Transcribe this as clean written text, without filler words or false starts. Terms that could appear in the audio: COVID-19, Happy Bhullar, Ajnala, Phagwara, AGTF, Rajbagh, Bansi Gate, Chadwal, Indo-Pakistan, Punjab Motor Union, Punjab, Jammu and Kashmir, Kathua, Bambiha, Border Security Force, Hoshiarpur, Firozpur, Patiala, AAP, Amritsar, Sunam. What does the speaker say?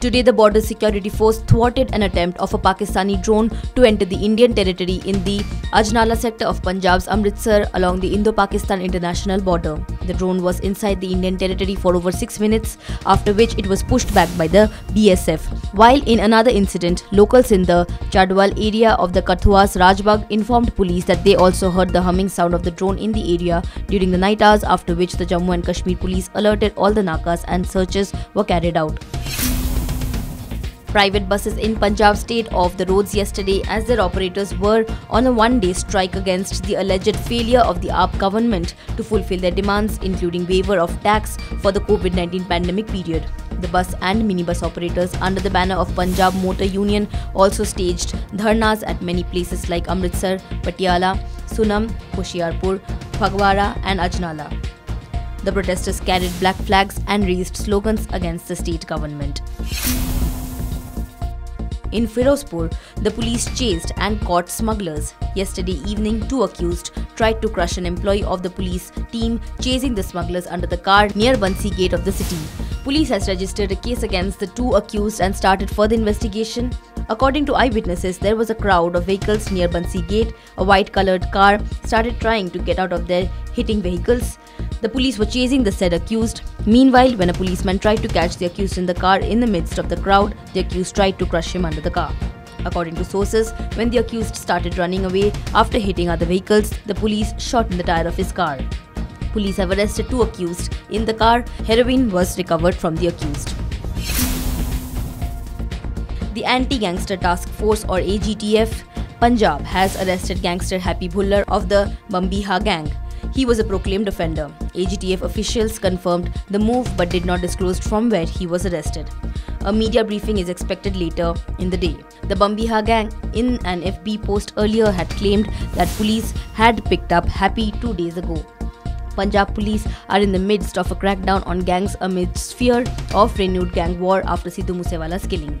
Today, the Border Security Force thwarted an attempt of a Pakistani drone to enter the Indian territory in the Ajnala sector of Punjab's Amritsar along the Indo-Pakistan international border. The drone was inside the Indian territory for over 6 minutes, after which it was pushed back by the BSF. While in another incident, locals in the Chadwal area of the Kathua's Rajbagh informed police that they also heard the humming sound of the drone in the area during the night hours, after which the Jammu and Kashmir police alerted all the nakas and searches were carried out. Private buses in Punjab stayed off the roads yesterday as their operators were on a one-day strike against the alleged failure of the AAP government to fulfill their demands, including waiver of tax for the COVID-19 pandemic period. The bus and minibus operators under the banner of Punjab Motor Union also staged dharnas at many places like Amritsar, Patiala, Sunam, Hoshiarpur, Phagwara and Ajnala. The protesters carried black flags and raised slogans against the state government. In Firozpur, the police chased and caught smugglers. Yesterday evening, two accused tried to crush an employee of the police team chasing the smugglers under the car near Bansi Gate of the city. Police has registered a case against the two accused and started further investigation. According to eyewitnesses, there was a crowd of vehicles near Bansi Gate. A white-coloured car started trying to get out of their hitting vehicles. The police were chasing the said accused. Meanwhile, when a policeman tried to catch the accused in the car in the midst of the crowd, the accused tried to crush him under the car. According to sources, when the accused started running away after hitting other vehicles, the police shot in the tire of his car. Police have arrested two accused in the car. Heroin was recovered from the accused. The Anti-Gangster Task Force or AGTF, Punjab has arrested gangster Happy Bhullar of the Bambiha gang. He was a proclaimed offender. AGTF officials confirmed the move but did not disclose from where he was arrested. A media briefing is expected later in the day. The Bambiha gang, in an FB post earlier, had claimed that police had picked up Happy 2 days ago. Punjab police are in the midst of a crackdown on gangs amidst fear of renewed gang war after Sidhu Moosewala's killing.